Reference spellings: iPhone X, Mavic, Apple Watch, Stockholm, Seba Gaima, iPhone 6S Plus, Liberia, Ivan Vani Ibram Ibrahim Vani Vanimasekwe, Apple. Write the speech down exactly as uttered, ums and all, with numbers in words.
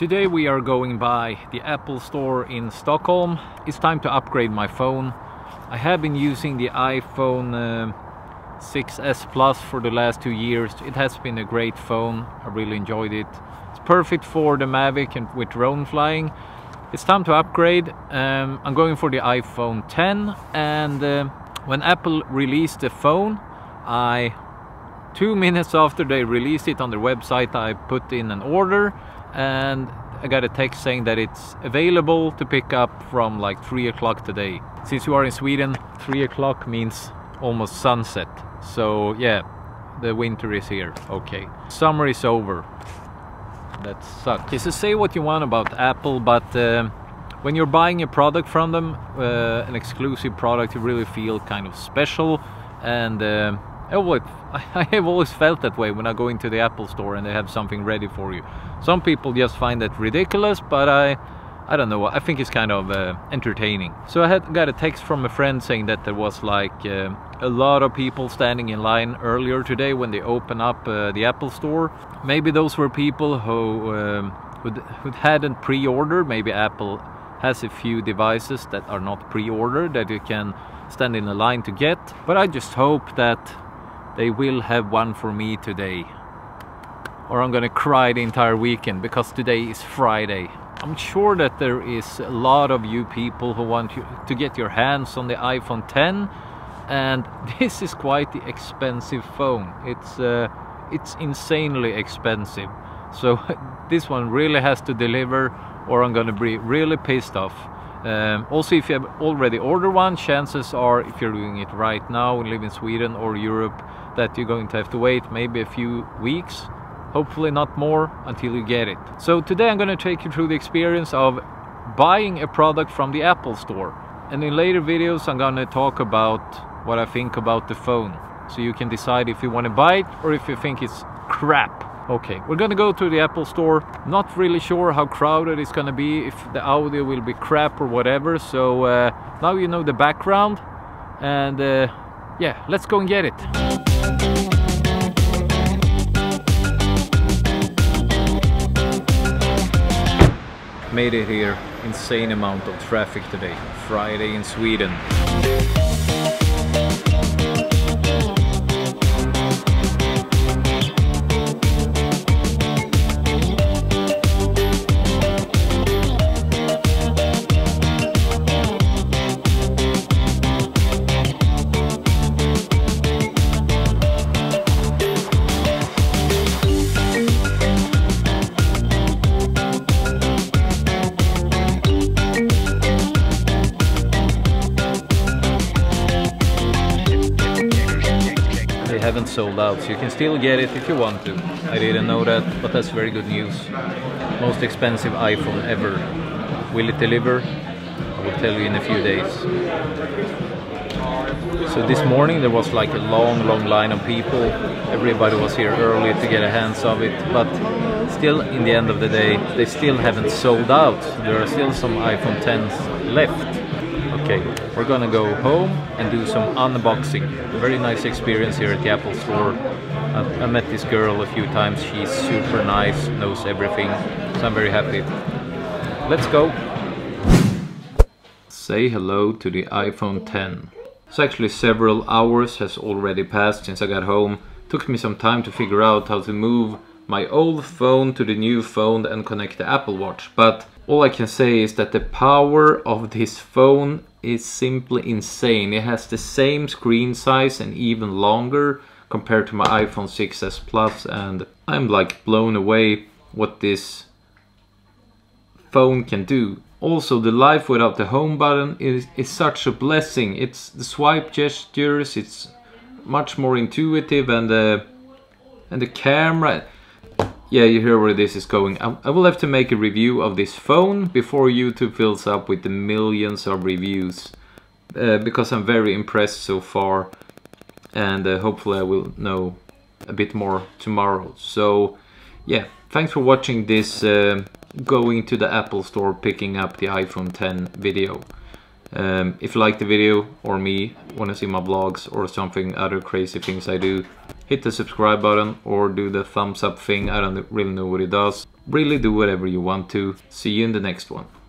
Today we are going by the Apple store in Stockholm. It's time to upgrade my phone. I have been using the iPhone uh, six S Plus for the last two years. It has been a great phone. I really enjoyed it. It's perfect for the Mavic and with drone flying. It's time to upgrade. Um, I'm going for the iPhone ten, and uh, when Apple released the phone, I two minutes after they released it on their website, I put in an order. And I got a text saying that it's available to pick up from like three o'clock today. Since you are in Sweden, three o'clock means almost sunset. So yeah, the winter is here. Okay, summer is over. That sucks. Yes, so say what you want about Apple, but uh, when you're buying a product from them, uh, an exclusive product, you really feel kind of special. And uh, I have always felt that way when I go into the Apple store and they have something ready for you. Some people just find that ridiculous, but I I don't know, I think it's kind of uh, entertaining. So I had got a text from a friend saying that there was like uh, a lot of people standing in line earlier today when they open up uh, the Apple store. Maybe those were people who, um, who, who hadn't pre-ordered. Maybe Apple has a few devices that are not pre-ordered that you can stand in a line to get. But I just hope that they will have one for me today, or I'm gonna cry the entire weekend, because today is Friday. I'm sure that there is a lot of you people who want you to get your hands on the iPhone ten, and this is quite the expensive phone. It's uh, it's insanely expensive, so this one really has to deliver, or I'm gonna be really pissed off. Um, also, if you have already ordered one, chances are, if you're doing it right now and live in Sweden or Europe, that you're going to have to wait maybe a few weeks, hopefully not more, until you get it. So today I'm going to take you through the experience of buying a product from the Apple store, and in later videos I'm going to talk about what I think about the phone, so you can decide if you want to buy it or if you think it's crap. Okay, we're gonna go to the Apple store. Not really sure how crowded it's gonna be, if the audio will be crap or whatever. So uh, now you know the background, and uh, yeah, let's go and get it. Made it here. Insane amount of traffic today. Friday in Sweden. Haven't sold out, so you can still get it if you want to. I didn't know that, but that's very good news. Most expensive iPhone ever. Will it deliver? I will tell you in a few days. So this morning there was like a long long line of people. Everybody was here early to get a hands of it, but still, in the end of the day, they still haven't sold out. There are still some iPhone tens left. Okay, we're gonna go home and do some unboxing. Very nice experience here at the Apple store. I, I met this girl a few times. She's super nice, knows everything, so I'm very happy. Let's go! Say hello to the iPhone ten. So actually several hours has already passed since I got home. Took me some time to figure out how to move my old phone to the new phone and connect the Apple Watch, but all I can say is that the power of this phone is simply insane. It has the same screen size and even longer compared to my iPhone six S Plus, and I'm like blown away what this phone can do. Also, the life without the home button is, is such a blessing. It's the swipe gestures, it's much more intuitive, and the, and the camera. Yeah, you hear where this is going. I, I will have to make a review of this phone before YouTube fills up with the millions of reviews, uh, because I'm very impressed so far, and uh, hopefully I will know a bit more tomorrow. So yeah, thanks for watching this uh, going to the Apple store, picking up the iPhone ten video. Um, if you like the video, or me, want to see my vlogs or something, other crazy things I do, hit the subscribe button or do the thumbs up thing. I don't really know what it does. Really do whatever you want to. See you in the next one.